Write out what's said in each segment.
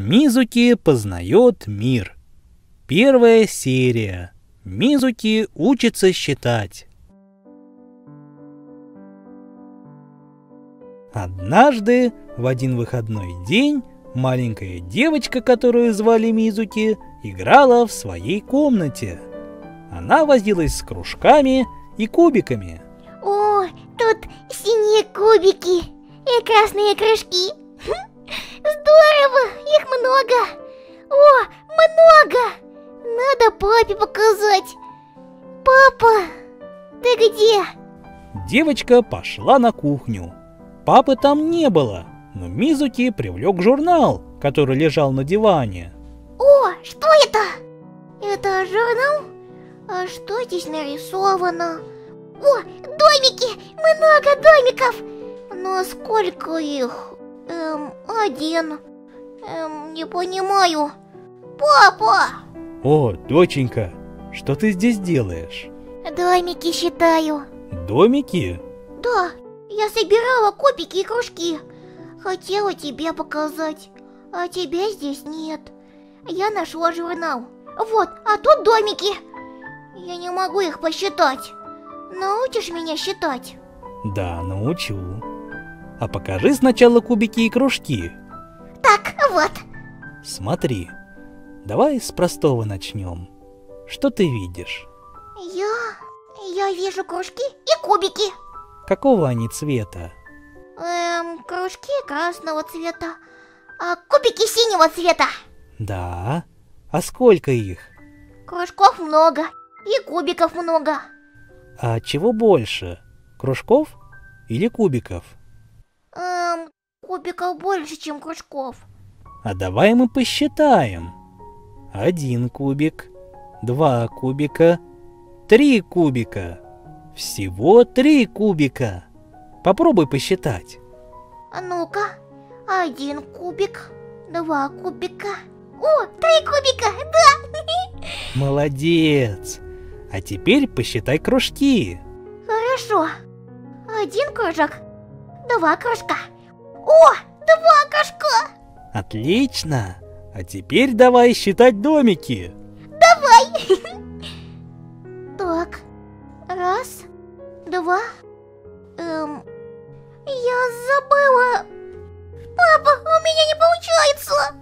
Мизуки познает мир. Первая серия. Мизуки учится считать. Однажды, в один выходной день, маленькая девочка, которую звали Мизуки, играла в своей комнате. Она возилась с кружками и кубиками. О, тут синие кубики и красные кружки. Здорово, их много. О, много. Надо папе показать. Папа, ты где? Девочка пошла на кухню. Папы там не было, но Мизуки привлек журнал, который лежал на диване. О, что это? Это журнал? А что здесь нарисовано? О, домики! Много домиков! Но сколько их? Один. Не понимаю. Папа! О, доченька, что ты здесь делаешь? Домики считаю. Домики? Да. Я собирала кубики и кружки. Хотела тебе показать, а тебя здесь нет. Я нашла журнал. Вот, а тут домики. Я не могу их посчитать. Научишь меня считать? Да, научу. А покажи сначала кубики и кружки. Так, вот. Смотри, давай с простого начнем. Что ты видишь? Я вижу кружки и кубики. Какого они цвета? Кружки красного цвета, а кубики синего цвета. Да. А сколько их? Кружков много и кубиков много. А чего больше? Кружков или кубиков? Кубиков больше, чем кружков. А давай мы посчитаем. 1 кубик, 2 кубика, 3 кубика. Всего 3 кубика. Попробуй посчитать. А ну-ка, 1 кубик, 2 кубика. О, 3 кубика, да! Молодец! А теперь посчитай кружки. Хорошо. 1 кружок, 2 кружка. О, 2 кружка! Отлично! А теперь давай считать домики. Давай! Так, 1, 2... Я забыла. Папа, у меня не получается.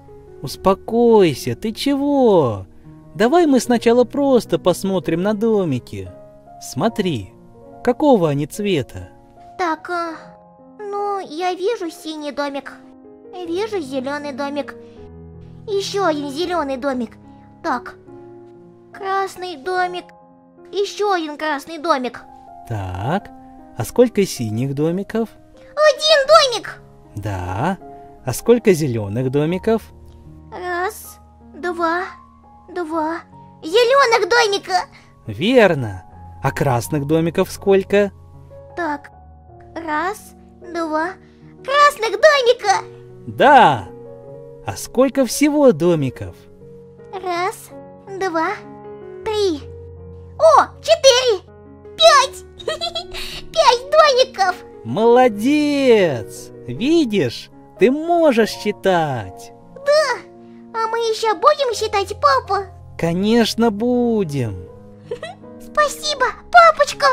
Успокойся, ты чего? Давай мы сначала просто посмотрим на домики. Смотри, какого они цвета? Так, ну я вижу синий домик, вижу зеленый домик, еще один зеленый домик. Так, красный домик, еще один красный домик. Так. А сколько синих домиков? 1 домик! Да. А сколько зеленых домиков? 1, 2, 2. Зеленых домика! Верно. А красных домиков сколько? Так, 1, 2. Красных домика! Да. А сколько всего домиков? 1, 2, 3. О, 4! 5! 5 домиков! Молодец! Видишь, ты можешь считать. Да, а мы еще будем считать, папа? Конечно, будем. Спасибо, папочка!